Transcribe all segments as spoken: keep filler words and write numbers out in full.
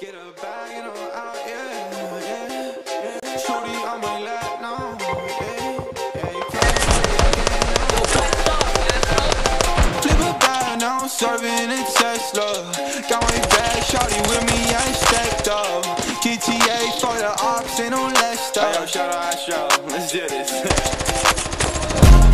Get a bag and I'm out, yeah, yeah, yeah. Shorty on my lap now, yeah, yeah, you can't. Flip a bag now, I'm serving a Tesla. Got my bag, shorty with me, I stacked up. G T A for the ops, ain't no less stuff. Hey, yo, shout out, shout out, let's do this.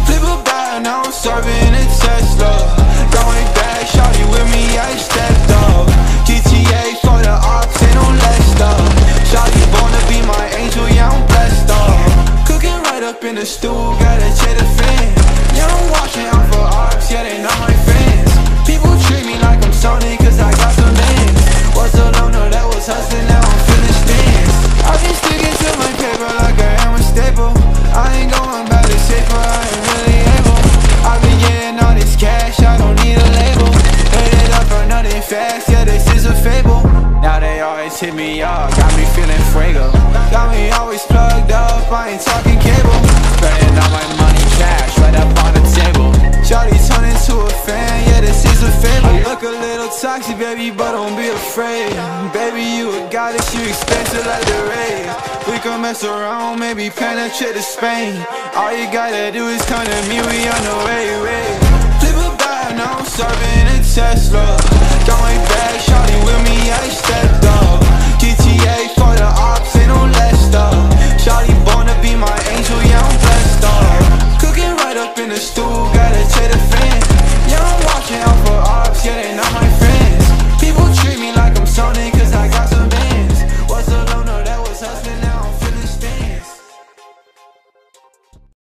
Flip a bag now, I'm serving a Tesla. Got my bag, shorty with me, I stacked up. G T A for the ops, ain't no less stuff. Shawty wanna be my angel, yeah, I'm blessed up. Cooking right up in the stool, gotta check the fan. Yeah, I'm watching out for ops, yeah, they not my fans. People treat me like I'm Sony, cause I got some names. Was a loner that was hustling, now I'm feeling stands. I've been sticking to my paper like I am a staple. I ain't going back to safer, I ain't really able. I've been getting all this cash, I don't need a label. Hit it up for nothing fast, yeah, this is a fable. Now they always hit me up, got me feeling fuego. Got me always plugged up, I ain't talking cable. Spending all my money cash, right up on the table. Shawty turned into a fan, yeah, this is a fable. I look a little toxic, baby, but don't be afraid. Baby, you a goddess, you expensive like the raid. We can mess around, maybe penetrate to Spain. All you gotta do is come to me, we on the way, way. Flip a bag, now I'm serving a Tesla. Got my bag, shawty with me, I stepped up. G T A for the ops, ain't no less stuff. Shawty born to be my angel, yeah, I'm blessed up. Cooking right up in the stool.